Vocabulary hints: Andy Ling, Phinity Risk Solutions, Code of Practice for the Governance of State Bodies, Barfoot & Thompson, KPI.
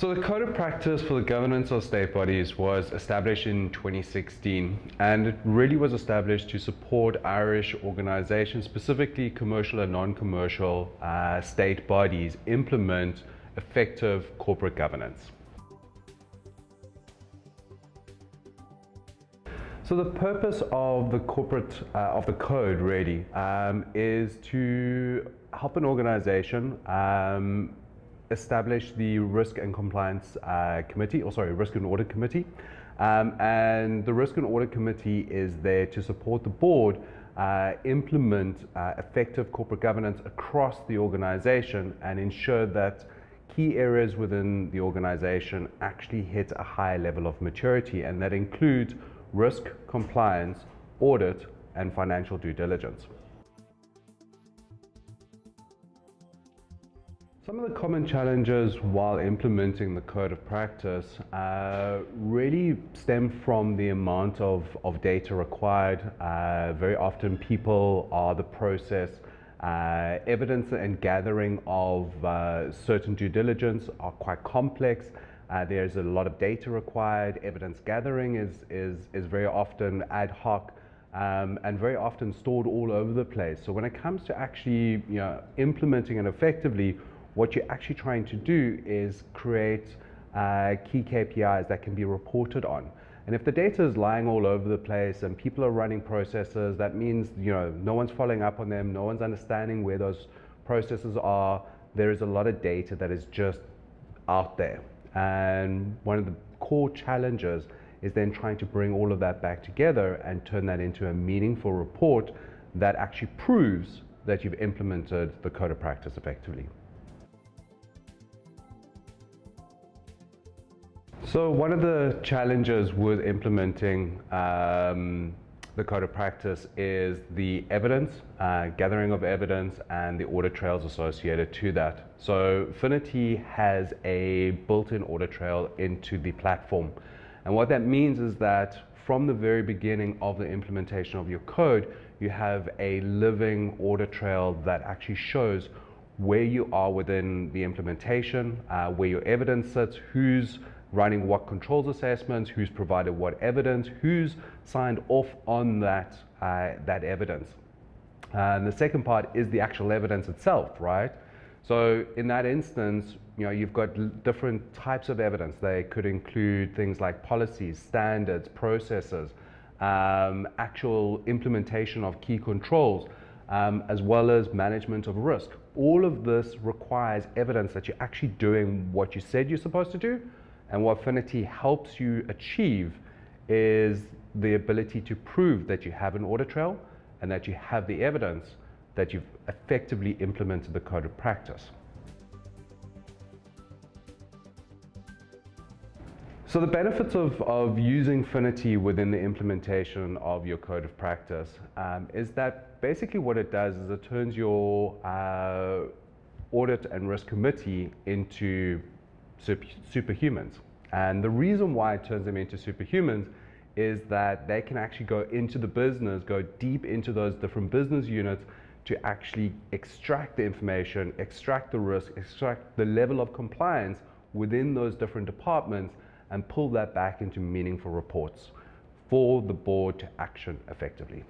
So the Code of Practice for the Governance of State Bodies was established in 2016, and it really was established to support Irish organizations, specifically commercial and non-commercial state bodies, implement effective corporate governance. So the purpose of the code really is to help an organization establish the risk and compliance committee, or sorry, risk and audit committee. And the risk and audit committee is there to support the board implement effective corporate governance across the organization and ensure that key areas within the organization actually hit a high level of maturity, and that includes risk, compliance, audit, and financial due diligence. Some of the common challenges while implementing the Code of Practice really stem from the amount of data required. Very often people are the process, evidence and gathering of certain due diligence are quite complex. There's a lot of data required. Evidence gathering is very often ad hoc and very often stored all over the place. So when it comes to actually implementing it effectively, what you're actually trying to do is create key KPIs that can be reported on. And if the data is lying all over the place and people are running processes, that means no one's following up on them, no one's understanding where those processes are. There is a lot of data that is just out there. And one of the core challenges is then trying to bring all of that back together and turn that into a meaningful report that actually proves that you've implemented the Code of Practice effectively. So one of the challenges with implementing the Code of Practice is the evidence, gathering of evidence, and the audit trails associated to that. So Phinity has a built-in audit trail into the platform, and what that means is that from the very beginning of the implementation of your code, you have a living audit trail that actually shows where you are within the implementation, where your evidence sits, who's running what controls assessments, who's provided what evidence, who's signed off on that, that evidence. And the second part is the actual evidence itself, right? So in that instance, you've got different types of evidence. They could include things like policies, standards, processes, actual implementation of key controls, as well as management of risk. All of this requires evidence that you're actually doing what you said you're supposed to do. And what Phinity helps you achieve is the ability to prove that you have an audit trail and that you have the evidence that you've effectively implemented the Code of Practice. So the benefits of using Phinity within the implementation of your Code of Practice is that basically what it does is it turns your audit and risk committee into superhumans. And the reason why it turns them into superhumans is that they can actually go into the business, go deep into those different business units to actually extract the information, extract the risk, extract the level of compliance within those different departments, and pull that back into meaningful reports for the board to action effectively.